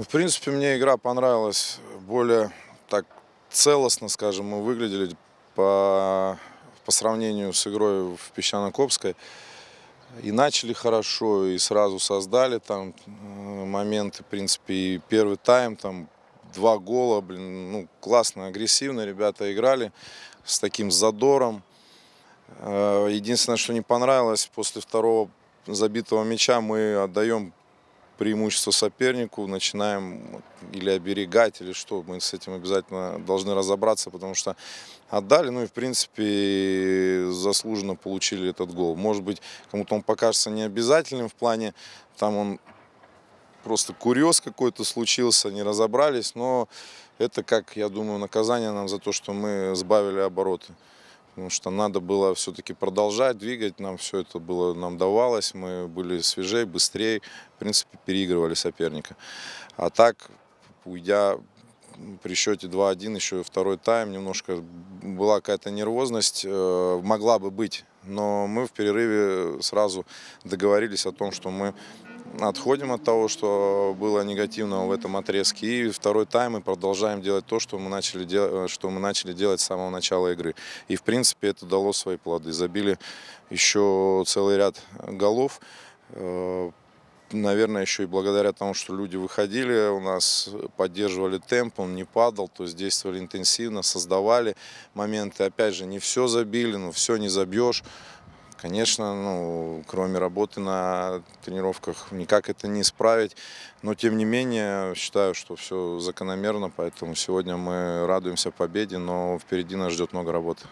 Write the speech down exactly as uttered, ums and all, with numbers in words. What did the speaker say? В принципе, мне игра понравилась. Более так целостно, скажем, мы выглядели по, по сравнению с игрой в Песчанокопской. И начали хорошо, и сразу создали там моменты, в принципе, и первый тайм, там два гола, блин, ну, классно, агрессивно ребята играли, с таким задором. Единственное, что не понравилось, после второго забитого мяча мы отдаем преимущество сопернику, начинаем или оберегать, или что, мы с этим обязательно должны разобраться, потому что отдали, ну и в принципе заслуженно получили этот гол. Может быть, кому-то он покажется необязательным в плане, там он просто курьез какой-то случился, не разобрались, но это, как я думаю, наказание нам за то, что мы сбавили обороты. Потому что надо было все-таки продолжать двигать, нам все это было, нам давалось, мы были свежее, быстрее, в принципе, переигрывали соперника. А так, уйдя при счете два один, еще и второй тайм, немножко была какая-то нервозность, могла бы быть, но мы в перерыве сразу договорились о том, что мы отходим от того, что было негативного в этом отрезке. И второй тайм мы продолжаем делать то, что мы начали делать, что мы начали делать с самого начала игры. И, в принципе, это дало свои плоды. Забили еще целый ряд голов. Наверное, еще и благодаря тому, что люди выходили, у нас поддерживали темп, он не падал, то есть действовали интенсивно, создавали моменты. Опять же, не все забили, но все не забьешь. Конечно, ну, кроме работы на тренировках, никак это не исправить. Но, тем не менее, считаю, что все закономерно. Поэтому сегодня мы радуемся победе, но впереди нас ждет много работы.